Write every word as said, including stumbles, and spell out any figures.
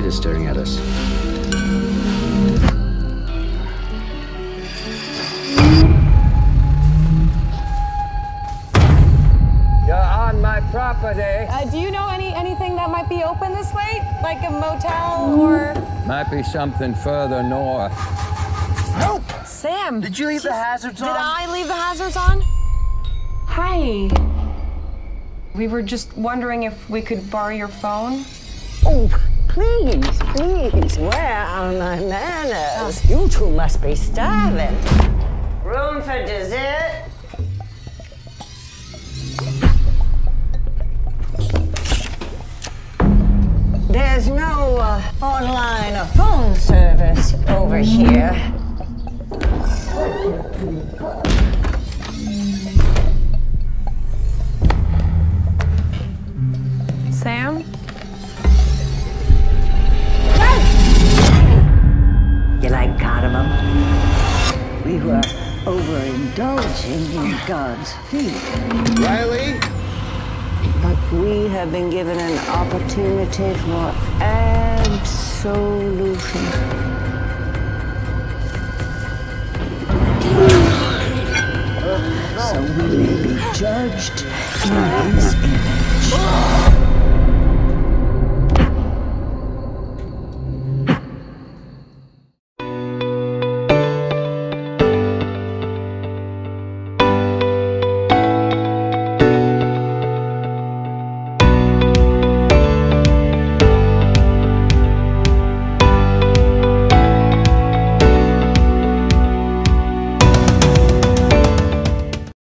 kid is staring at us. You're on my property. Uh, do you know any anything that might be open this late? Like a motel or? Might be something further north. Help! Sam! Did you leave the hazards on? Did I leave the hazards on? Hi. We were just wondering if we could borrow your phone. Oh, please, please, where are my manners? You two must be starving. Room for dessert? There's no uh, online or phone service over here. Sam? You like cardamom? We were overindulging in God's feet. Riley? But we have been given an opportunity for absolution. So we may be judged.